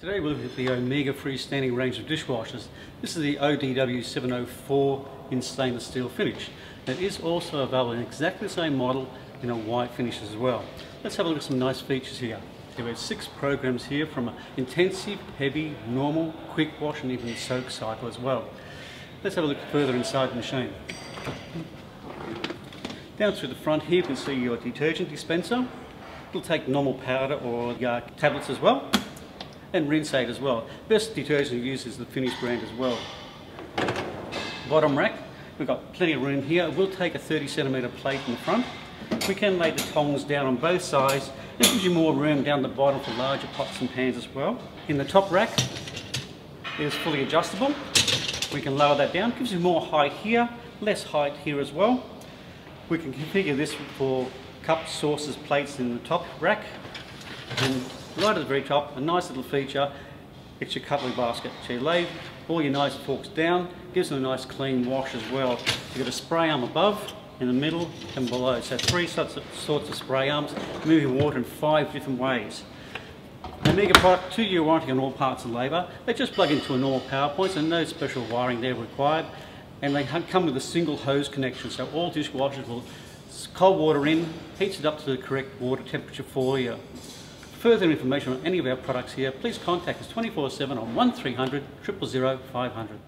Today we'll look at the Omega freestanding range of dishwashers. This is the ODW704 in stainless steel finish. It is also available in exactly the same model in a white finish as well. Let's have a look at some nice features here. There are 6 programs here, from intensive, heavy, normal, quick wash and even soak cycle as well. Let's have a look further inside the machine. Down through the front here you can see your detergent dispenser. It'll take normal powder or tablets as well, and rinse aid as well. Best detergent you use is the Finish brand as well. Bottom rack, we've got plenty of room here. We'll take a 30 centimetre plate in the front. We can lay the tongs down on both sides. It gives you more room down the bottom for larger pots and pans as well. In the top rack, it is fully adjustable. We can lower that down. It gives you more height here, less height here as well. We can configure this for cups, saucers, plates in the top rack. And right at the very top, a nice little feature, it's your cutlery basket. So you lay all your nice forks down, gives them a nice clean wash as well. You've got a spray arm above, in the middle and below. So 3 sorts of spray arms, moving water in 5 different ways. Omega product, 2-year warranty on all parts and labour. They just plug into a normal power point, so no special wiring there required. And they come with a single hose connection, so all dishwashers will cold water in, heats it up to the correct water temperature for you. Further information on any of our products here, please contact us 24/7 on 1300 000 500.